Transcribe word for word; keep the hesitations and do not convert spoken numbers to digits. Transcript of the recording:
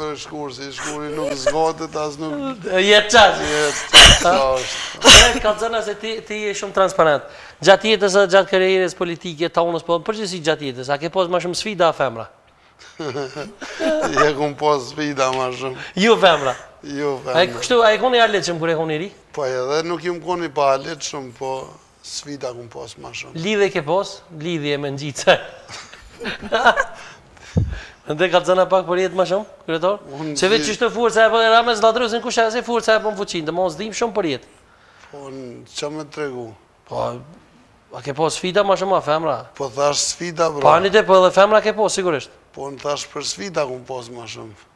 Për shkurë, si shkurë nuk zgotet, as nuk... Jetë qashtë. Jetë qashtë. Ka të zëna se ti e shumë transparent. Gjatë jetës dhe gjatë karierës politike, taunës, përgjësi gjatë jetës, a ke posë ma shumë sfida a femra? Je këmë posë sfida ma shumë. Ju femra? Ju femra. A e koni arletë shumë kër e koni ri? Po e dhe nuk ju më koni pa arletë shumë, po sfida këmë posë ma shumë. Lidhe ke posë? Lidhe e me njitë. Ndë ka të zëna pak për jetë ma shumë, kërëtor? Se vetë që shtë furësa e për e Ramës Ladruzin, kusha e se furësa e për në fuqin, dhe ma zdim shumë për jetë. Po, që me të regu? Po, a ke po sfida ma shumë a femra? Po, thash sfida, bro. Pa, një të për dhe femra ke po, sigurisht. Po, në thash për sfida ku më posë ma shumë.